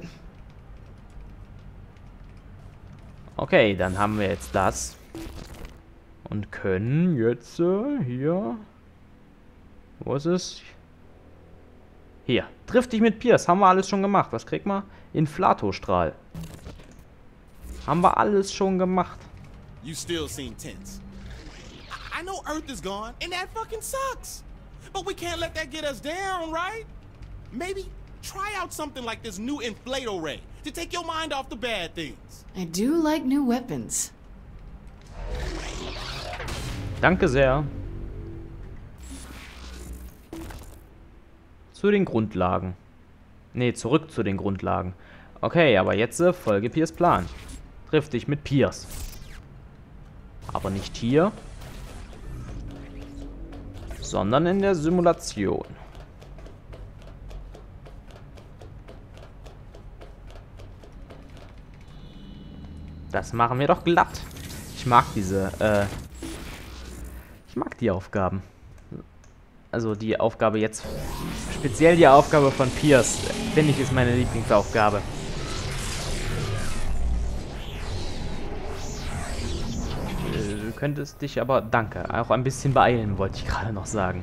Okay, dann haben wir jetzt das. Und können jetzt hier... Wo ist es? Hier. Triff dich mit Pierce. Haben wir alles schon gemacht. Was kriegt man? Inflatostrahl. Haben wir alles schon gemacht. You still seem tense. I know Earth is gone and that fucking sucks. But we can't let that get us down, right? Maybe try out something like this new inflato ray to take your mind off the bad things. I do like new weapons. Danke sehr. Zu den Grundlagen. Nee, zurück zu den Grundlagen. Okay, aber jetzt folge Pierce Plan. Triff dich mit Pierce. Aber nicht hier, sondern in der Simulation. Das machen wir doch glatt. Ich mag diese, ich mag die Aufgaben. Also die Aufgabe jetzt, speziell die Aufgabe von Pierce, finde ich, ist meine Lieblingsaufgabe. Könntest dich aber, danke, auch ein bisschen beeilen, wollte ich gerade noch sagen.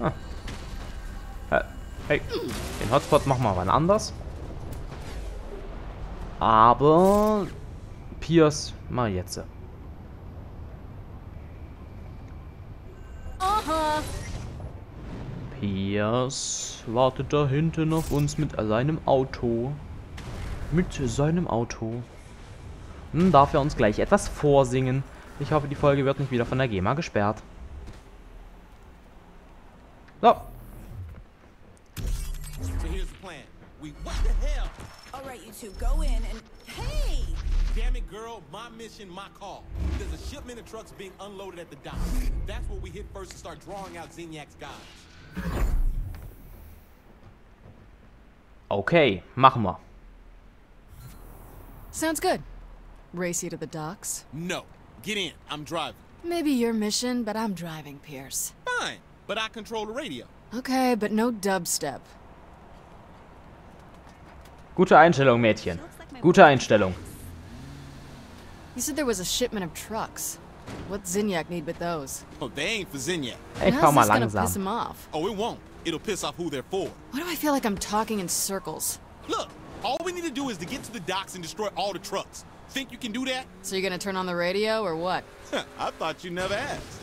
Ah. Hey, den Hotspot machen wir aber anders. Aber Pierce mal jetzt. Pierce wartet da hinten auf uns mit seinem Auto. Mit seinem Auto. Darf er uns gleich etwas vorsingen. Ich hoffe, die Folge wird nicht wieder von der GEMA gesperrt. So. Okay, machen wir. Sounds good. Race you to the docks? No. Get in. I'm driving. Maybe your mission, but I'm driving, Pierce. Fine, but I control the radio. Okay, but no dubstep. Gute Einstellung, Mädchen. Gute Einstellung. You said there was a shipment of trucks. What Zinyak need with those? Oh, they ain't for Zinyak. Hey, fahr mal langsam. Piss him off? Oh, it won't. It'll piss off who they're for. Why do I feel like I'm talking in circles? Look, all we need to do is to get to the docks and destroy all the trucks. Think you can do that? So you're gonna turn on the radio or what? I thought you never asked.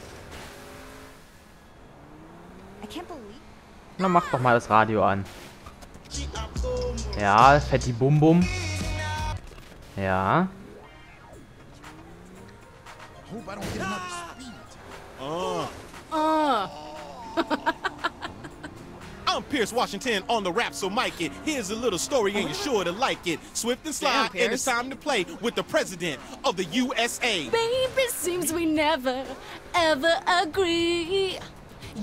I can't believe. Na, mach doch mal das Radio an. Ja, Fetti Bum Bum. Ja. hope I don't get another speed. I'm Pierce Washington on the rap, so mic it. Here's a little story and you're sure to like it. Swift and slide, and it's time to play with the president of the USA. Baby, seems we never, ever agree.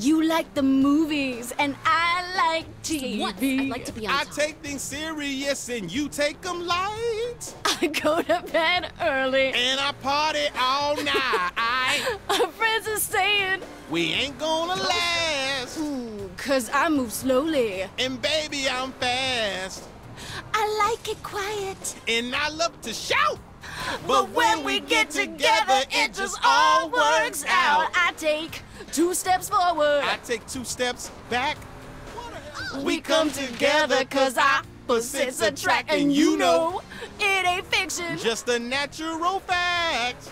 You like the movies, and I like TV. What? I'd like to be on top. I take things serious, and you take them light. I go to bed early. And I party all night. Our friends are saying, we ain't gonna last. Ooh, cause I move slowly. And baby, I'm fast. I like it quiet. And I love to shout. But when we get together, it just all works out. I take two steps forward. I take two steps back. We come together cause opposites attract. And you know it ain't fiction, just a natural fact.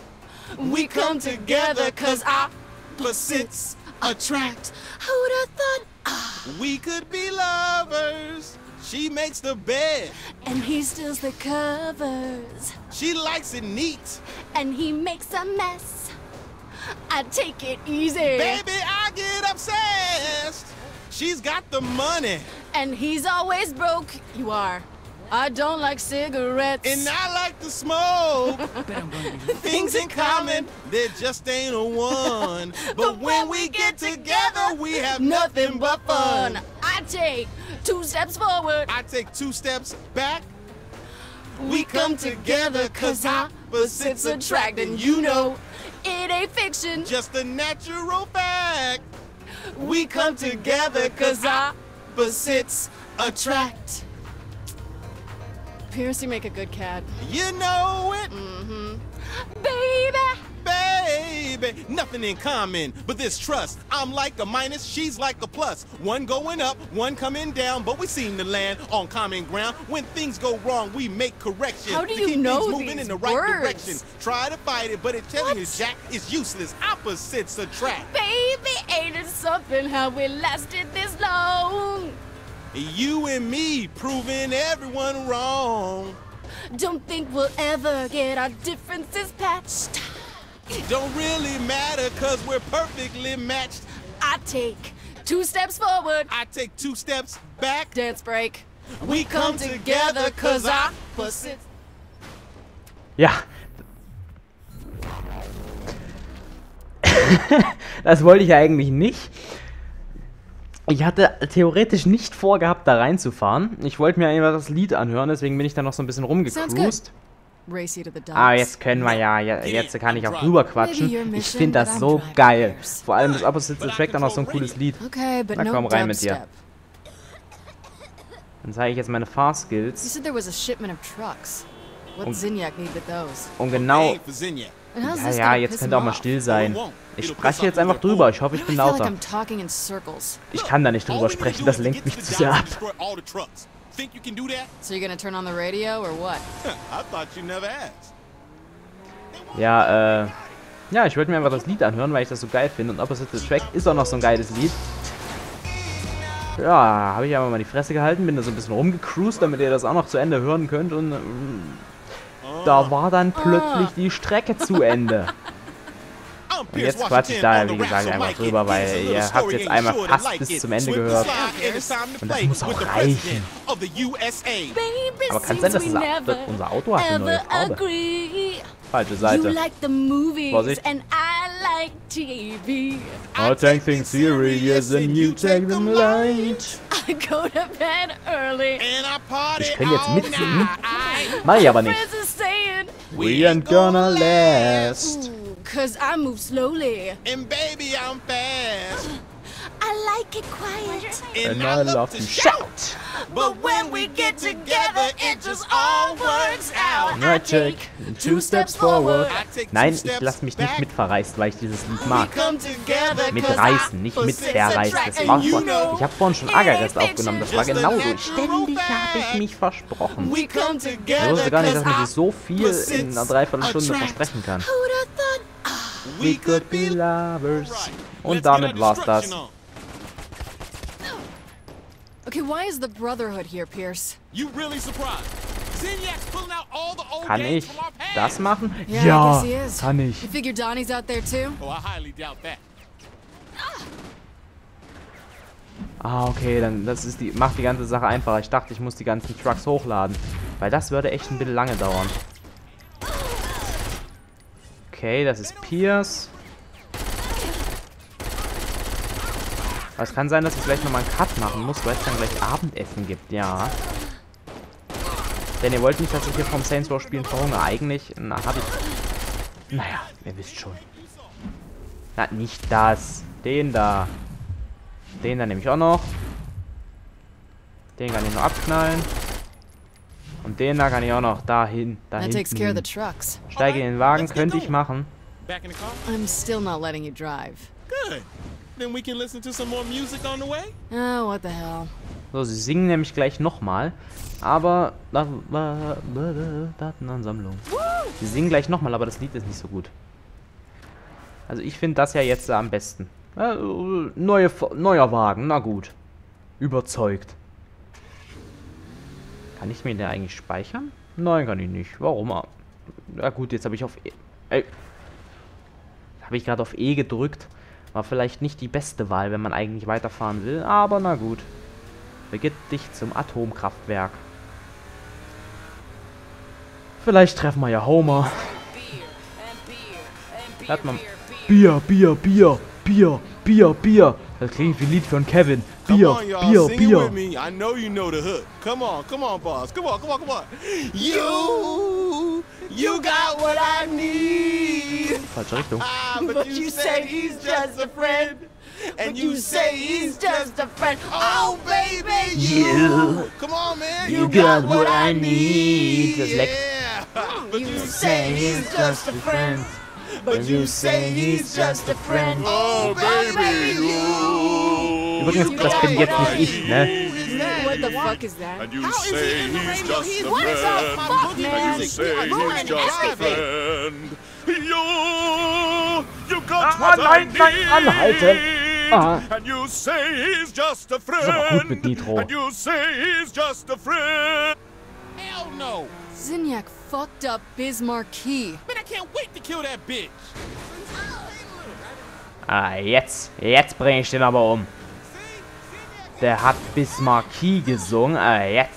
We come together cause opposites attract. Who'd have thought we could be lovers? She makes the bed. And he steals the covers. She likes it neat. And he makes a mess. I take it easy. Baby, I get obsessed. She's got the money. And he's always broke. You are. I don't like cigarettes. And I like to smoke. Things in common, there just ain't a one. But when we get together, we have nothing but fun. I take two steps forward. I take two steps back. We come together cause opposites attract. And you know it ain't fiction, just a natural fact. We come together cause opposites attract. Pierce, you make a good cat. You know it. Baby. Baby. Nothing in common, but this trust. I'm like a minus, she's like a plus. One going up, one coming down, but we seem to land on common ground. When things go wrong, we make corrections. How do you know these moving in the right direction. Try to fight it, but it's telling you, Jack, it's useless. Opposites attract. Baby, ain't it something how we lasted this long? You and me proving everyone wrong. Don't think we'll ever get our differences patched. Don't really matter cause we're perfectly matched. I take two steps forward. I take two steps back. Dance break. We come together cause opposites. Ja. Das wollte ich eigentlich nicht. Ich hatte theoretisch nicht vorgehabt, da reinzufahren. Ich wollte mir einfach das Lied anhören, deswegen bin ich da noch so ein bisschen rumgecruised. Ah, jetzt können wir ja, jetzt kann ich auch rüber quatschen. Ich finde das so geil. Vor allem das Opposites Attract, auch noch so ein cooles Lied. Na komm, rein mit dir. Dann zeige ich jetzt meine Fahrskills. Und genau... Ja, jetzt könnt ihr auch mal still sein. Ich spreche jetzt einfach drüber. Ich hoffe, ich bin lauter. Ich kann da nicht drüber sprechen. Das lenkt mich zu sehr ab. Ja, ja, ich wollte mir einfach das Lied anhören, weil ich das so geil finde. Und Opposite Attract ist auch noch so ein geiles Lied. Ja, habe ich aber mal die Fresse gehalten. Bin da so ein bisschen rumgecruised, damit ihr das auch noch zu Ende hören könnt. Und... da war dann plötzlich die Strecke zu Ende. Und jetzt quatsche ich da, wie gesagt, einfach drüber, weil ihr habt jetzt einmal fast bis zum Ende gehört. Und das muss auch reichen. Aber kann es sein, dass das unser Auto hat eine neue Farbe? Falsche Seite. Vorsicht. I take things serious and you take them light. Ich kann jetzt mitsingen. Mach ich aber nicht. We ain't gonna last. Cause I move slowly. And baby, I'm fast. I like it quiet. And I love to shout. But when we get together, it just all works out. I take two steps forward. Nein, ich lasse mich nicht mitverreißen, weil ich dieses Lied mag. Mitreißen, nicht mitverreißen. Das war schon, ich habe vorhin schon Agarest aufgenommen. Das war genauso. Ständig habe ich mich versprochen. Ich wusste gar nicht, dass man sich so viel in einer Dreiviertelstunde versprechen kann. We could be lovers. Und damit war's das. Okay, why is the Brotherhood here, Pierce? You really surprised. Kann ich das machen? Ja, kann ich. Ah, okay, dann das ist die, macht die ganze Sache einfacher. Ich dachte, ich muss die ganzen Trucks hochladen, weil das würde echt ein bisschen lange dauern. Okay, das ist Pierce. Aber es kann sein, dass ich vielleicht nochmal einen Cut machen muss, weil es dann gleich Abendessen gibt, ja. Denn ihr wollt nicht, dass ich hier vom Saints Row spielen verhungere. Eigentlich, na, hab ich... Naja, ihr wisst schon. Na, nicht das. Den da. Den da nehme ich auch noch. Den kann ich noch abknallen. Und den da kann ich auch noch dahin, dahin. Steige in den Wagen, könnte ich machen. I'm still not letting you drive. Good. Then we can listen to some more music on the way. Oh, what the hell. So, sie singen nämlich gleich nochmal, aber Datenansammlung. Sie singen gleich nochmal, aber das Lied ist nicht so gut. Also ich finde das ja jetzt am besten. Neuer Wagen, na gut. Überzeugt. Kann ich mir den eigentlich speichern? Nein, kann ich nicht. Warum? Na gut, jetzt habe ich auf E... Habe ich gerade auf E gedrückt. War vielleicht nicht die beste Wahl, wenn man eigentlich weiterfahren will, aber na gut. Begib dich zum Atomkraftwerk. Vielleicht treffen wir ja Homer. Hört man Bier, Bier, Bier, Bier, Bier, Bier. Das klingt wie ein Lied von Kevin. Bier, Bier, Bier. You got what I need. Falsche Richtung. But you say he's just a friend. And you say he's just a friend. Oh baby, you. Come on man. You got what I need. Yeah. But you say he's just a friend. But you say he's just a friend. Oh baby, you. Übrigens, das bin jetzt nicht ich, ne? What the fuck is that? And you how say is he he's just he's a what friend. Is fuck, man? You say he's just a friend. You got what I need. And you say he's just a friend. And you say he's just a friend. Hell no. Zinyak fucked up Biz Marquis. Man, I can't wait to kill that bitch. Ah, jetzt bringe ich den aber um. Der hat Biz Marquis gesungen.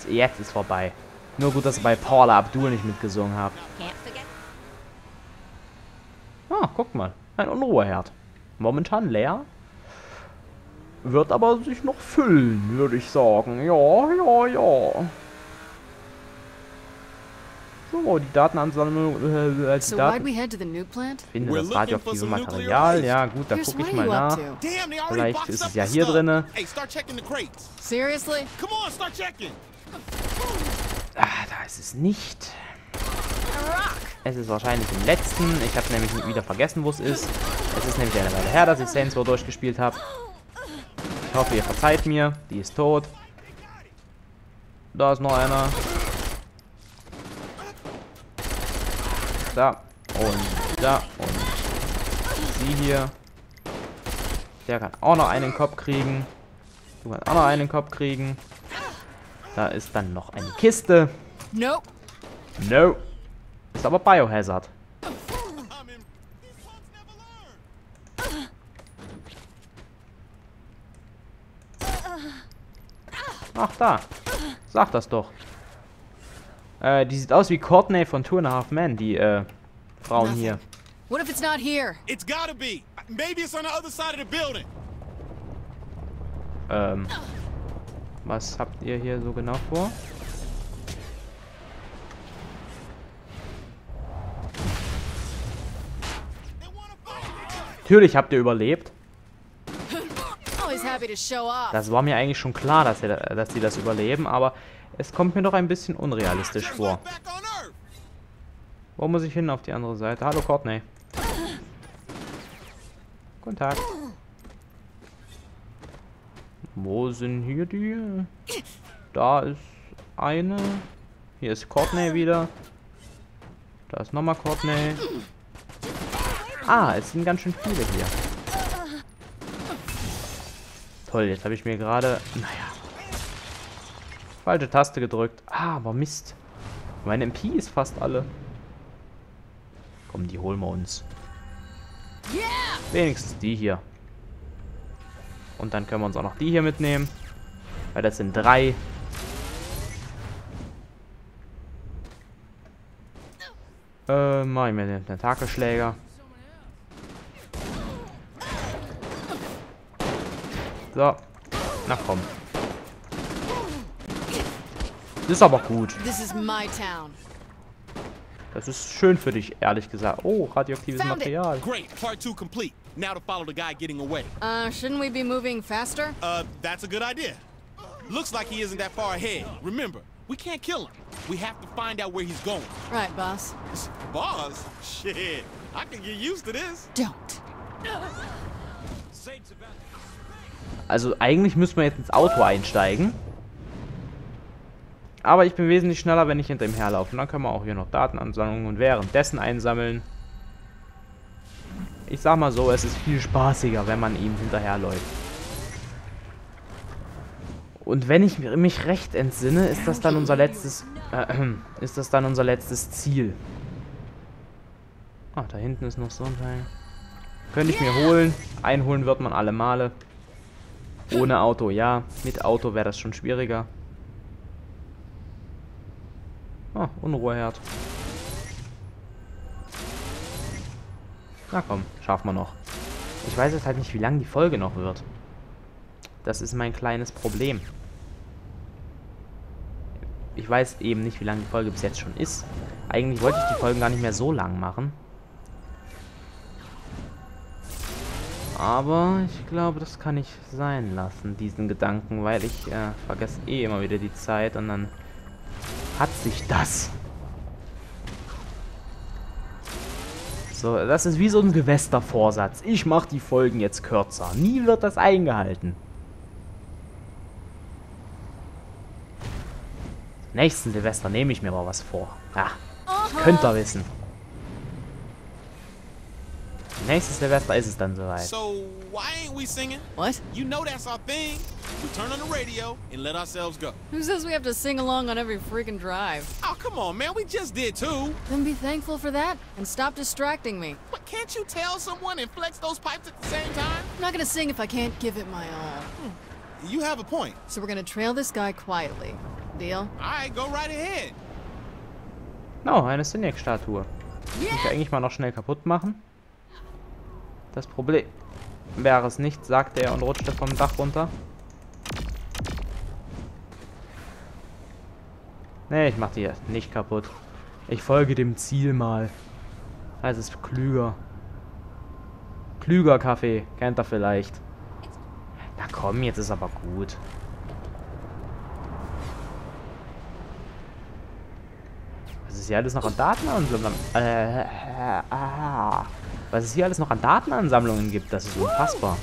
Jetzt ist vorbei. Nur gut, dass ihr bei Paula Abdul nicht mitgesungen habt. Ah, guck mal. Ein Unruheherd. Momentan leer. Wird aber sich noch füllen, würde ich sagen. Ja. So, die Datenansammlung als Daten. Finde das radioaktive Material. Ja, gut, da gucke ich mal nach. Vielleicht ist es ja hier drinne. Ah, da ist es nicht. Es ist wahrscheinlich im letzten. Ich habe nämlich wieder vergessen, wo es ist. Es ist nämlich eine Weile her, dass ich Saints Row durchgespielt habe. Ich hoffe, ihr verzeiht mir. Die ist tot. Da ist noch einer. Da und sie hier. Der kann auch noch einen Kopf kriegen. Du kannst auch noch einen Kopf kriegen. Da ist dann noch eine Kiste. No. Ist aber Biohazard. Ach da. Sag das doch. Die sieht aus wie Courtney von Two and a Half Men, die Frauen hier. What if it's not here? It's gotta be. Maybe it's on the other side of the building. Was habt ihr hier so genau vor? Natürlich habt ihr überlebt. Das war mir eigentlich schon klar, dass sie das überleben, aber es kommt mir doch ein bisschen unrealistisch vor. Wo muss ich hin? Auf die andere Seite. Hallo, Courtney. Guten Tag. Wo sind hier die? Da ist eine. Hier ist Courtney wieder. Da ist nochmal Courtney. Ah, es sind ganz schön viele hier. Toll, jetzt habe ich mir gerade... Naja. Falsche Taste gedrückt. Ah, aber Mist. Mein MP ist fast alle. Komm, die holen wir uns. Wenigstens die hier. Und dann können wir uns auch noch die hier mitnehmen. Weil das sind 3. Mach ich mir den Tentakelschläger. So. Na komm. Das ist aber gut. Das ist schön für dich, ehrlich gesagt. Oh, radioaktives Material. Great. Part 2 complete. Now to follow the guy getting away. Shouldn't we be moving faster? That's a good idea. Looks like he isn't that far ahead. Remember, we can't kill him. We have to find out where he's going. Right, boss. Boss? Shit. I can get used to this. Don't. Also eigentlich müssen wir jetzt ins Auto einsteigen. Aber ich bin wesentlich schneller, wenn ich hinter ihm herlaufe. Und dann können wir auch hier noch Datenansammlungen und währenddessen einsammeln. Ich sag mal so, es ist viel spaßiger, wenn man ihm hinterherläuft. Und wenn ich mich recht entsinne, ist das dann unser letztes Ziel. Ach, da hinten ist noch so ein Teil. Könnte ich mir holen. Einholen wird man alle Male. Ohne Auto, ja. Mit Auto wäre das schon schwieriger. Ah, Unruheherd. Na komm, schaffen wir noch. Ich weiß jetzt halt nicht, wie lang die Folge noch wird. Das ist mein kleines Problem. Ich weiß eben nicht, wie lang die Folge bis jetzt schon ist. Eigentlich wollte ich die Folgen gar nicht mehr so lang machen. Aber ich glaube, das kann ich sein lassen, diesen Gedanken, weil ich vergesse eh immer wieder die Zeit und dann hat sich das. So, das ist wie so ein Gewässervorsatz. Ich mache die Folgen jetzt kürzer. Nie wird das eingehalten. Nächsten Silvester nehme ich mir mal was vor. Ja, könnt ihr wissen. Nächstes Silvester ist es dann soweit. So, why ain't we singing? What? You know that's our thing. We turn on the radio and let ourselves go. Who says we have to sing along on every freaking drive? Oh, come on, man. We just did too. Then be thankful for that and stop distracting me. But can't you tell someone and flex those pipes at the same time? I'm not gonna sing if I can't give it my all. You have a point. So we're gonna trail this guy quietly. Deal? Alright, go right ahead. No, eine Cynic-Statue. Yeah. Kann ich eigentlich mal noch schnell kaputt machen? Das Problem wäre es nicht, sagte er und rutschte vom Dach runter. Nee, ich mach die nicht kaputt. Ich folge dem Ziel mal. Das ist klüger. Klüger Kaffee. Kennt ihr vielleicht. Na komm, jetzt ist aber gut. Was ist hier alles noch an Datenansammlungen? Was es hier alles noch an Datenansammlungen gibt, das ist unfassbar.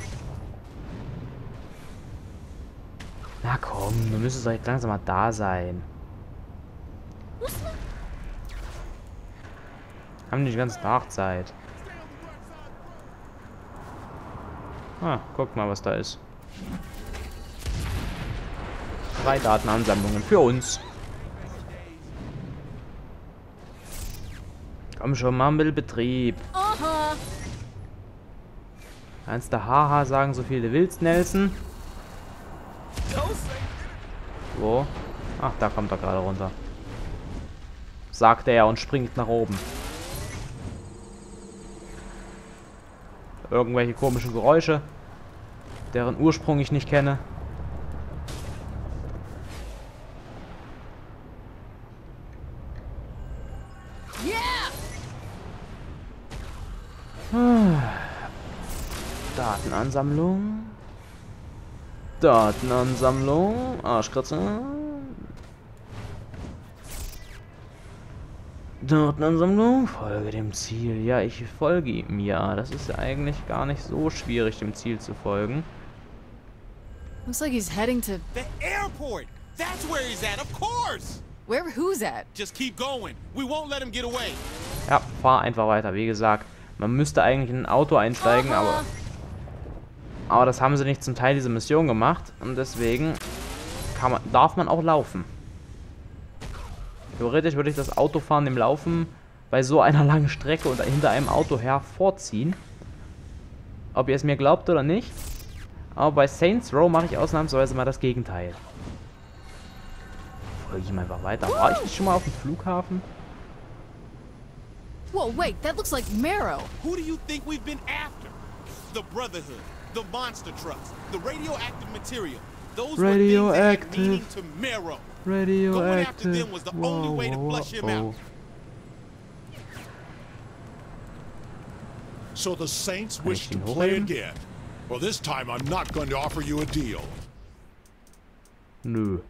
Na komm, du müsstest doch jetzt langsam mal da sein. Haben die die ganze Nachtzeit. Ah, guck mal, was da ist. 3 Datenansammlungen für uns. Komm schon, mal ein bisschen Betrieb. Kannst du Haha sagen, so viel du willst, Nelson? Wo? Ach, da kommt er gerade runter. Sagt er und springt nach oben. Irgendwelche komischen Geräusche, deren Ursprung ich nicht kenne. Datenansammlung. Datenansammlung. Arschkratze. Datenansammlung. Folge dem Ziel. Ja, ich folge ihm. Ja, das ist ja eigentlich gar nicht so schwierig, dem Ziel zu folgen. Looks like he's heading to the airport. That's where he's at, of course. Where who's at? Just keep going. We won't let him get away. Ja, fahr einfach weiter. Wie gesagt, man müsste eigentlich in ein Auto einsteigen, aber das haben sie nicht zum Teil diese Mission gemacht und deswegen darf man auch laufen. Theoretisch würde ich das Autofahren im Laufen bei so einer langen Strecke und hinter einem Auto hervorziehen. Ob ihr es mir glaubt oder nicht. Aber bei Saints Row mache ich ausnahmsweise mal das Gegenteil. Folge ich ihm einfach weiter. War ich nicht schon mal auf dem Flughafen? Whoa, wait, that looks like Marrow. Who do you think we've been after? The Brotherhood, the monster trucks, the radioactive material. Those were things that had meaning to Marrow. Going after them was the only way to flush him out. So the Saints wish to play again. Well, this time I'm not going to offer you a deal. No.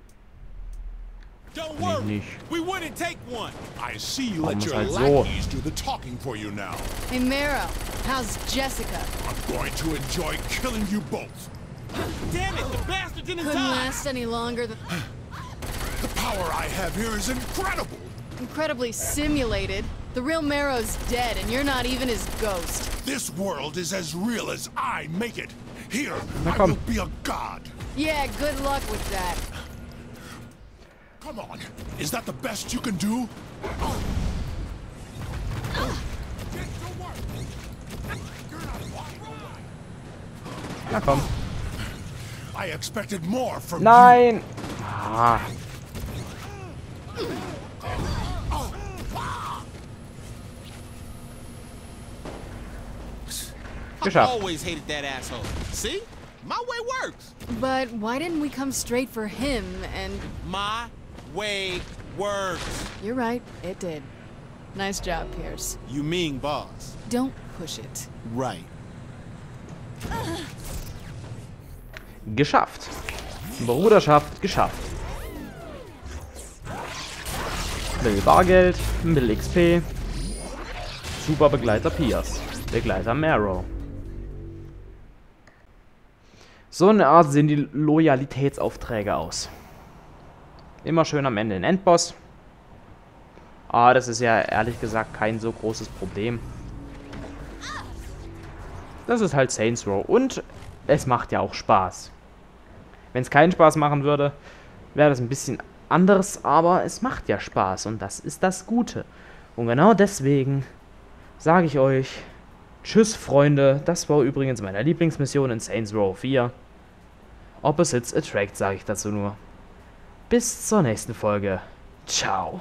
Don't worry. We wouldn't take one. I see you let your lackeys do the talking for you now. Hey, Mara, how's Jessica? I'm going to enjoy killing you both. Damn it, the bastard didn't die. Couldn't last any longer than... The power I have here is incredible. Incredibly simulated. The real Marrow's dead, and you're not even his ghost. This world is as real as I make it. Here, I will be a god. Yeah, good luck with that. Come on, is that the best you can do? Na komm. I expected more from you. Nein. Ah. Geschafft. Always hated that asshole. See? My way works. But why didn't we come straight for him and my way works. You're right, it did. Nice job, Pierce. You mean boss. Don't push it. Right. Geschafft. Bruderschaft geschafft. Will Bargeld, will XP. Super Begleiter Pierce. Begleiter Marrow. So eine Art sehen die Loyalitätsaufträge aus. Immer schön am Ende den Endboss. Ah, das ist ja ehrlich gesagt kein so großes Problem. Das ist halt Saints Row und es macht ja auch Spaß. Wenn es keinen Spaß machen würde, wäre das ein bisschen anders, aber es macht ja Spaß und das ist das Gute. Und genau deswegen sage ich euch... Tschüss, Freunde. Das war übrigens meine Lieblingsmission in Saints Row 4. Opposites Attract, sage ich dazu nur. Bis zur nächsten Folge. Ciao.